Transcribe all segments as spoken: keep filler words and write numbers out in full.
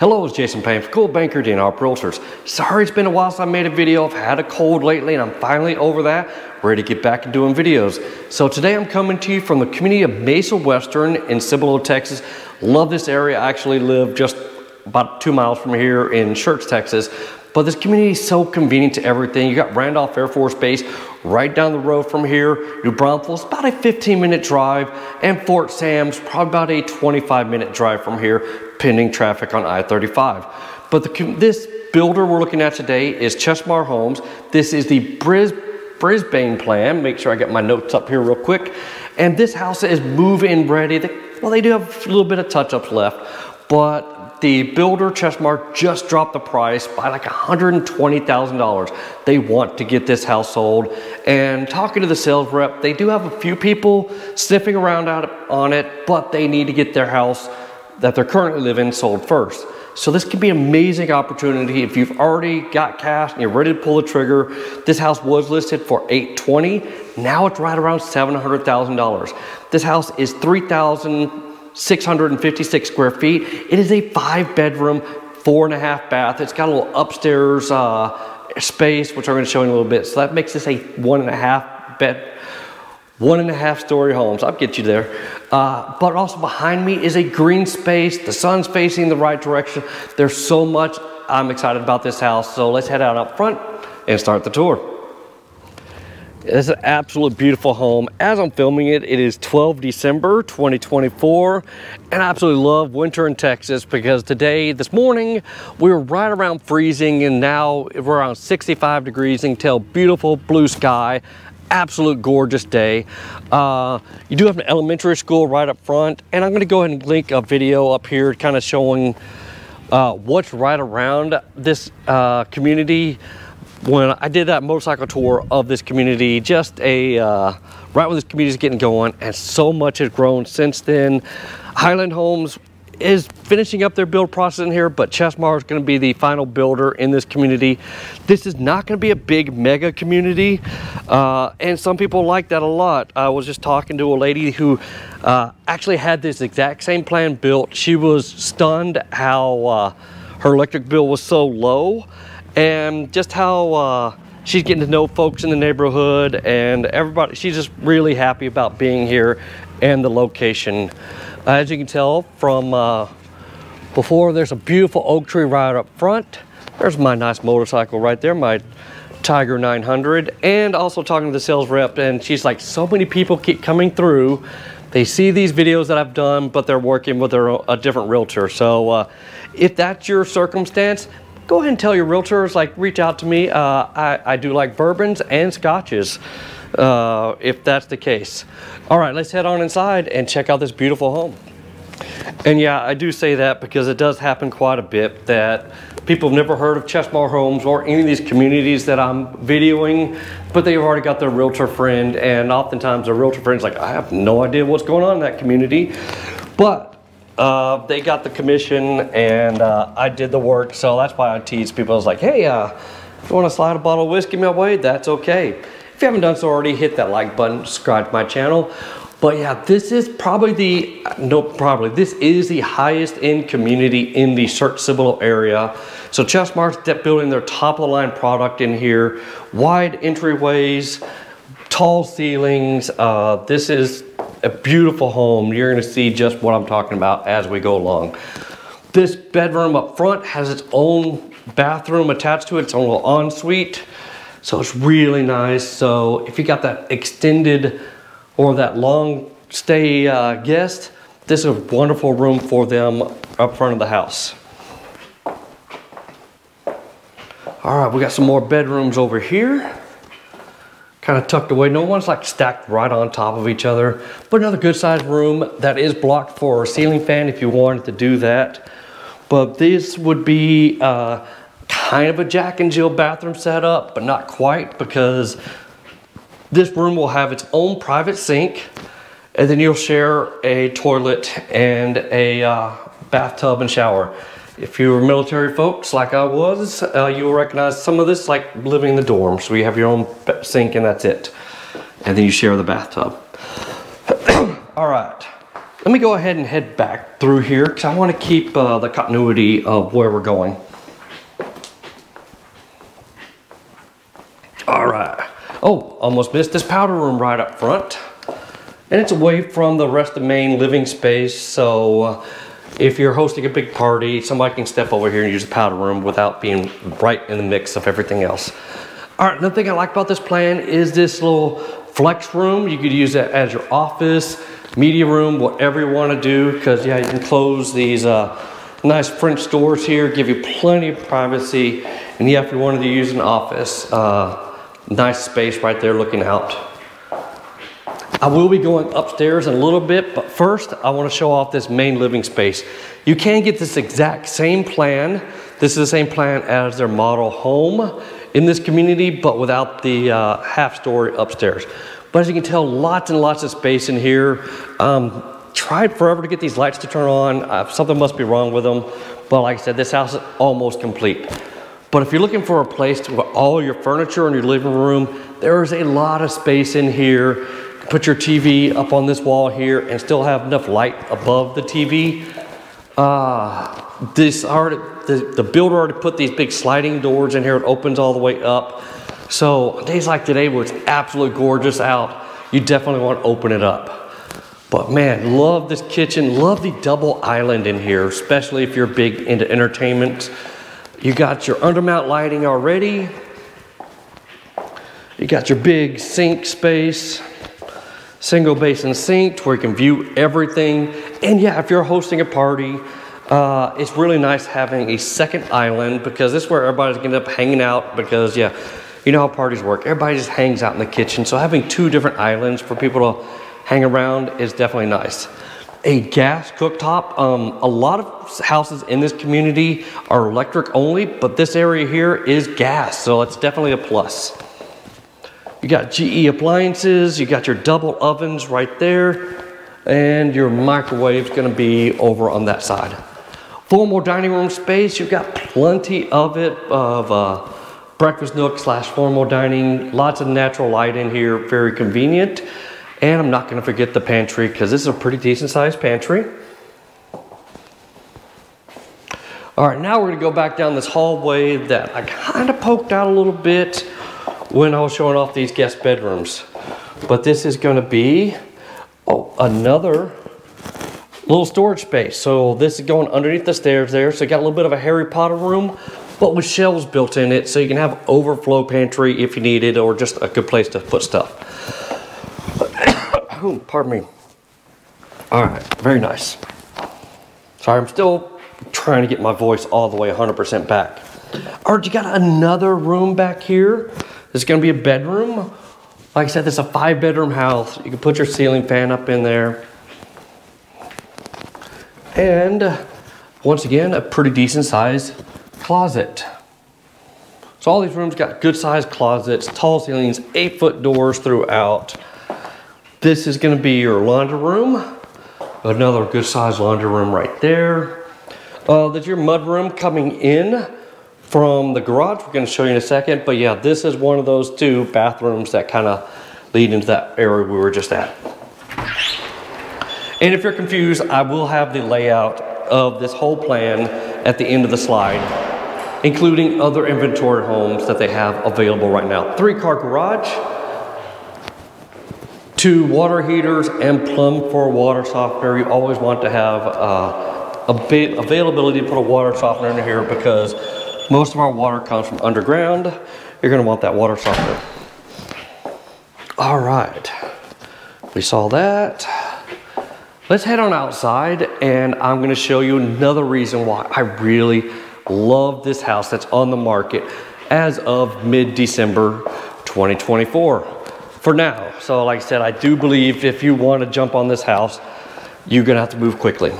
Hello, it's Jason Payne for Coldwell Banker D'Ann Harper Realtors. Sorry it's been a while since I made a video. I've had a cold lately and I'm finally over that. Ready to get back and doing videos. So today I'm coming to you from the community of Mesa Western in Cibolo, Texas. Love this area. I actually live just about two miles from here in Schertz, Texas. But this community is so convenient to everything. You got Randolph Air Force Base right down the road from here. New Braunfels, about a fifteen minute drive. And Fort Sam's probably about a twenty-five minute drive from here, pending traffic on I thirty-five. But the, this builder we're looking at today is Chesmar Homes. This is the Brisbane Brisbane Plan. Make sure I get my notes up here real quick. And this house is move-in ready. They, well, they do have a little bit of touch-ups left, but the builder, Chesmar, just dropped the price by like one hundred twenty thousand dollars. They want to get this house sold. And talking to the sales rep, they do have a few people sniffing around out on it, but they need to get their house that they're currently living sold first. So this could be an amazing opportunity if you've already got cash and you're ready to pull the trigger. This house was listed for eight twenty. Now it's right around seven hundred thousand dollars. This house is three thousand six hundred fifty-six square feet. It is a five bedroom, four and a half bath. It's got a little upstairs uh, space, which I'm gonna show you in a little bit. So that makes this a one and a half bed, one and a half story homes. I'll get you there. Uh, but also behind me is a green space. The sun's facing the right direction. There's so much I'm excited about this house. So let's head out up front and start the tour. This is an absolutely beautiful home. As I'm filming it, it is twelve December twenty twenty-four. And I absolutely love winter in Texas because today, this morning, we were right around freezing and now we're around sixty-five degrees until beautiful blue sky. Absolute gorgeous day. Uh, you do have an elementary school right up front, and I'm going to go ahead and link a video up here kind of showing uh, what's right around this uh, community. When I did that motorcycle tour of this community, just a uh, right when this community is getting going, and so much has grown since then. Highland Homes is finishing up their build process in here, but Chesmar is going to be the final builder in this community. This is not going to be a big mega community, uh, and some people like that a lot. I was just talking to a lady who uh, actually had this exact same plan built. She was stunned how uh, her electric bill was so low, and just how uh, she's getting to know folks in the neighborhood and everybody. She's just really happy about being here and the location. As you can tell from uh, before, there's a beautiful oak tree right up front. There's my nice motorcycle right there, my Tiger nine hundred. And also talking to the sales rep, and she's like, so many people keep coming through. They see these videos that I've done, but they're working with their, a different realtor. So uh, if that's your circumstance, go ahead and tell your realtors, like, reach out to me. Uh, I, I do like bourbons and scotches, uh, if that's the case. All right, let's head on inside and check out this beautiful home. And yeah, I do say that because it does happen quite a bit that people have never heard of Chesmar Homes or any of these communities that I'm videoing, but they've already got their realtor friend, and oftentimes their realtor friend's like, I have no idea what's going on in that community. But Uh, they got the commission, and uh, I did the work, so that's why I tease people. I was like, hey, uh, if you want to slide a bottle of whiskey my way, that's okay. If you haven't done so already, hit that like button, subscribe to my channel. But yeah, this is probably the, no, probably, this is the highest end community in the Schertz-Cibolo area. So Chesmar's building their top of the line product in here. Wide entryways, tall ceilings. Uh, this is a beautiful home. You're going to see just what I'm talking about as we go along. This bedroom up front has its own bathroom attached to it, its own little ensuite. So it's really nice. So if you got that extended or that long stay uh, guest, this is a wonderful room for them up front of the house. All right, we got some more bedrooms over here, kind of tucked away. No one's like stacked right on top of each other, but another good sized room that is blocked for a ceiling fan if you wanted to do that. But this would be uh, kind of a Jack and Jill bathroom setup, but not quite, because this room will have its own private sink, and then you'll share a toilet and a uh, bathtub and shower. If you were military folks like I was, uh, you will recognize some of this, like living in the dorms. So you have your own sink and that's it. And then you share the bathtub. All right, Let me go ahead and head back through here because I want to keep uh, the continuity of where we're going. All right. Oh, almost missed this powder room right up front. And it's away from the rest of the main living space, so uh, if you're hosting a big party, somebody can step over here and use the powder room without being right in the mix of everything else. All right, another thing I like about this plan is this little flex room. You could use that as your office, media room, whatever you want to do, because yeah, you can close these uh, nice French doors here, give you plenty of privacy, and yeah, if you wanted to use an office, uh, nice space right there looking out. I will be going upstairs in a little bit, but first I want to show off this main living space. You can get this exact same plan. This is the same plan as their model home in this community, but without the uh, half story upstairs. But as you can tell, lots and lots of space in here. Um, tried forever to get these lights to turn on. Uh, something must be wrong with them. But like I said, this house is almost complete. But if you're looking for a place to put all your furniture in your living room, there is a lot of space in here. Put your T V up on this wall here and still have enough light above the T V. Uh, this already, the, the builder already put these big sliding doors in here. It opens all the way up. So days like today where it's absolutely gorgeous out, you definitely want to open it up. But man, love this kitchen. Love the double island in here, especially if you're big into entertainment. You got your undermount lighting already. You got your big sink space. Single basin sink where you can view everything. And yeah, if you're hosting a party, uh, it's really nice having a second island because this is where everybody's gonna end up hanging out because yeah, you know how parties work. Everybody just hangs out in the kitchen. So having two different islands for people to hang around is definitely nice. A gas cooktop. Um, a lot of houses in this community are electric only, but this area here is gas. So it's definitely a plus. You got G E appliances, you got your double ovens right there, and your microwave's gonna be over on that side. Formal dining room space, you've got plenty of it, of uh, breakfast nook slash formal dining, lots of natural light in here, very convenient. And I'm not gonna forget the pantry, because this is a pretty decent sized pantry. All right, now we're gonna go back down this hallway that I kinda poked out a little bit when I was showing off these guest bedrooms. But this is gonna be, oh, another little storage space. So this is going underneath the stairs there. So you got a little bit of a Harry Potter room, but with shelves built in it. So you can have overflow pantry if you need it, or just a good place to put stuff. Pardon me. All right, very nice. Sorry, I'm still trying to get my voice all the way one hundred percent back. All right, you got another room back here. It's gonna be a bedroom. Like I said, this is a five bedroom house. You can put your ceiling fan up in there. And once again, a pretty decent sized closet. So all these rooms got good sized closets, tall ceilings, eight foot doors throughout. This is gonna be your laundry room. Another good sized laundry room right there. Uh, that's your mud room coming in from the garage. We're gonna show you in a second, but yeah, this is one of those two bathrooms that kind of lead into that area we were just at. And if you're confused, I will have the layout of this whole plan at the end of the slide, including other inventory homes that they have available right now. Three car garage, two water heaters, and plumb for water softener. You always want to have uh, a bit availability to put a water softener in here because most of our water comes from underground. You're gonna want that water softener. All right, we saw that. Let's head on outside and I'm gonna show you another reason why I really love this house that's on the market as of mid-December twenty twenty-four for now. So like I said, I do believe if you wanna jump on this house, you're gonna have to move quickly.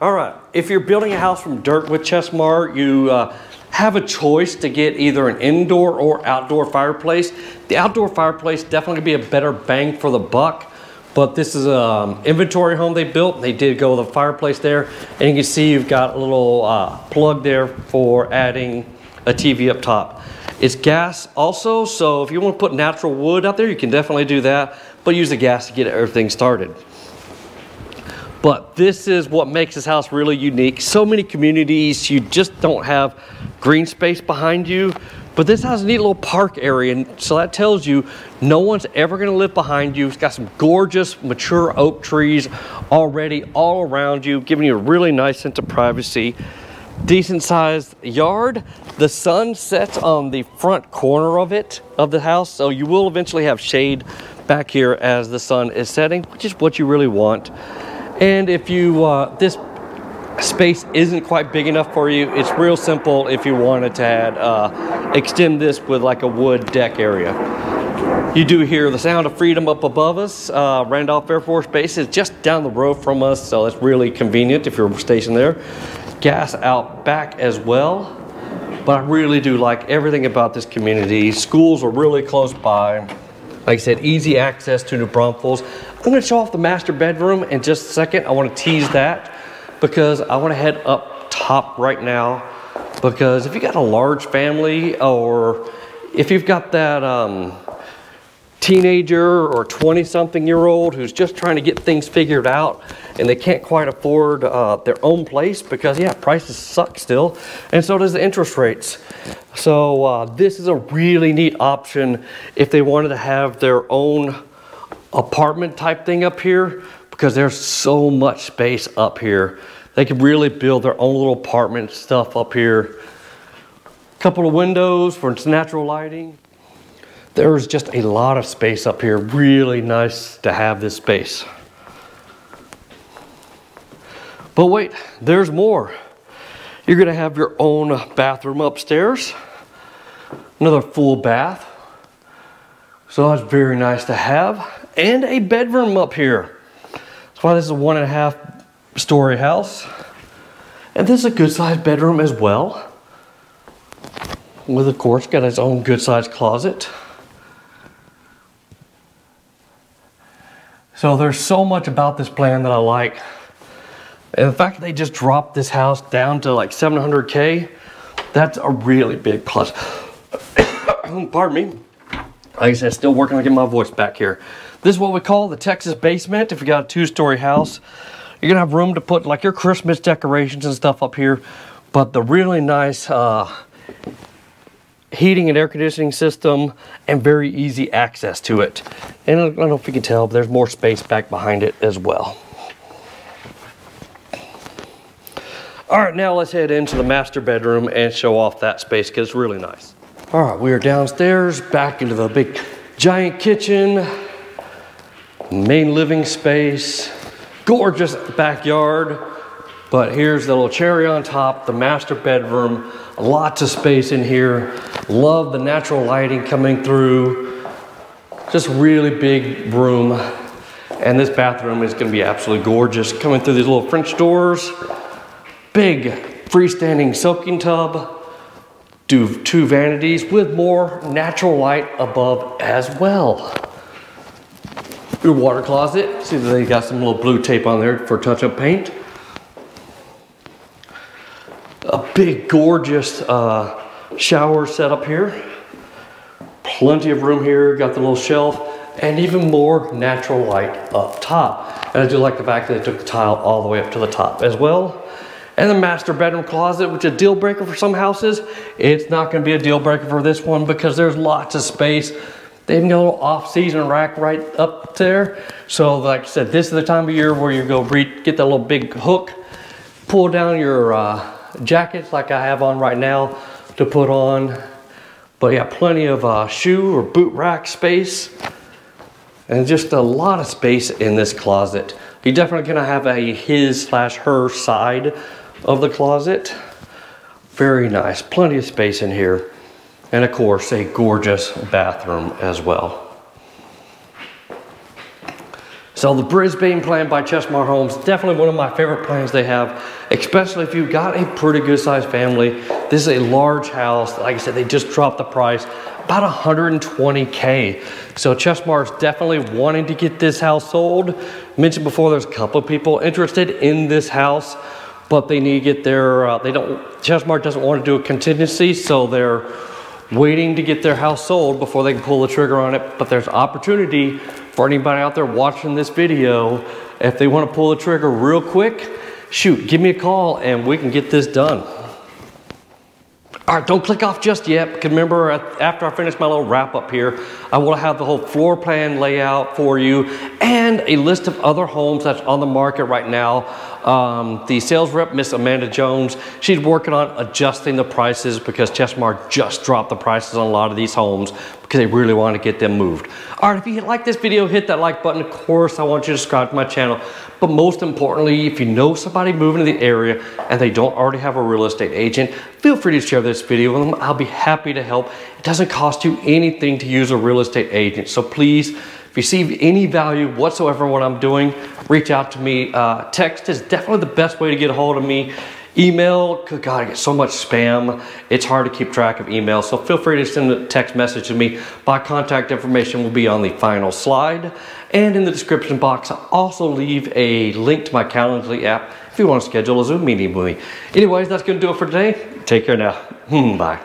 All right, if you're building a house from dirt with Chesmar, you uh, have a choice to get either an indoor or outdoor fireplace. The outdoor fireplace definitely could be a better bang for the buck, but this is an inventory home they built. They did go with a fireplace there, and you can see you've got a little uh, plug there for adding a T V up top. It's gas also, so if you want to put natural wood out there, you can definitely do that. but use the gas to get everything started. But this is what makes this house really unique. So many communities, you just don't have green space behind you, but this has a neat little park area, and so that tells you no one's ever gonna live behind you. It's got some gorgeous, mature oak trees already all around you, giving you a really nice sense of privacy. Decent sized yard. The sun sets on the front corner of it, of the house, so you will eventually have shade back here as the sun is setting, which is what you really want. And if you, uh, this space isn't quite big enough for you, it's real simple if you wanted to add, uh, extend this with like a wood deck area. You do hear the sound of freedom up above us. Uh, Randolph Air Force Base is just down the road from us, so it's really convenient if you're stationed there. Gas out back as well. But I really do like everything about this community. Schools are really close by. Like I said, easy access to New Braunfels. I'm gonna show off the master bedroom in just a second. I wanna tease that because I wanna head up top right now, because if you got a large family, or if you've got that um, teenager or twenty something year old who's just trying to get things figured out and they can't quite afford uh, their own place, because yeah, prices suck still, and so does the interest rates. So uh, this is a really neat option if they wanted to have their own apartment type thing up here, because there's so much space up here. They could really build their own little apartment stuff up here. Couple of windows for its natural lighting. There's just a lot of space up here. Really nice to have this space. But wait, there's more. You're gonna have your own bathroom upstairs, another full bath. So that's very nice to have, and a bedroom up here. That's why this is a one and a half story house. And this is a good sized bedroom as well. With, of course, got its own good sized closet. So there's so much about this plan that I like. And the fact that they just dropped this house down to like seven hundred K, that's a really big plus. Pardon me. Like I said, still working on getting my voice back here. This is what we call the Texas basement. If you got a two-story house, you're gonna have room to put like your Christmas decorations and stuff up here. But the really nice uh, heating and air conditioning system, and very easy access to it. And I don't know if you can tell, but there's more space back behind it as well. All right, now let's head into the master bedroom and show off that space, because it's really nice. All right, we are downstairs, back into the big giant kitchen, main living space, gorgeous backyard, but here's the little cherry on top, the master bedroom, lots of space in here. Love the natural lighting coming through. Just really big room. And this bathroom is gonna be absolutely gorgeous. Coming through these little French doors. Big freestanding soaking tub, do two vanities with more natural light above as well. Your water closet, see that they got some little blue tape on there for touch-up paint. A big gorgeous uh, shower set up here. Plenty of room here, got the little shelf, and even more natural light up top. And I do like the fact that they took the tile all the way up to the top as well. And the master bedroom closet, which is a deal breaker for some houses. It's not gonna be a deal breaker for this one because there's lots of space. They even got a little off-season rack right up there. So like I said, this is the time of year where you go re get that little big hook, pull down your uh, jackets like I have on right now to put on. But yeah, plenty of uh, shoe or boot rack space. And just a lot of space in this closet. You're definitely gonna have a his slash her side of the closet. Very nice, plenty of space in here. And of course, a gorgeous bathroom as well. So the Brisbane Plan by Chesmar Homes, definitely one of my favorite plans they have, especially if you've got a pretty good sized family. This is a large house. Like I said, they just dropped the price, about one hundred twenty K. So Chesmar's definitely wanting to get this house sold. Mentioned before, there's a couple of people interested in this house, but they need to get their, uh, they don't, Chesmar doesn't want to do a contingency, so they're waiting to get their house sold before they can pull the trigger on it. But there's opportunity for anybody out there watching this video. If they want to pull the trigger real quick, shoot, give me a call and we can get this done. All right, don't click off just yet, because remember, after I finish my little wrap up here, I want to have the whole floor plan layout for you and a list of other homes that's on the market right now. Um, the sales rep, Miss Amanda Jones, she's working on adjusting the prices because Chesmar just dropped the prices on a lot of these homes because they really want to get them moved. All right, if you like this video, hit that like button. Of course, I want you to subscribe to my channel. But most importantly, if you know somebody moving to the area and they don't already have a real estate agent, feel free to share this video with them. I'll be happy to help. It doesn't cost you anything to use a real estate agent. So please, if you see any value whatsoever in what I'm doing, reach out to me. Uh, text is definitely the best way to get a hold of me. Email, good God, I get so much spam. It's hard to keep track of email. So feel free to send a text message to me. My contact information will be on the final slide. And in the description box, I'll also leave a link to my Calendly app if you want to schedule a Zoom meeting with me. Anyways, that's going to do it for today. Take care now. Bye.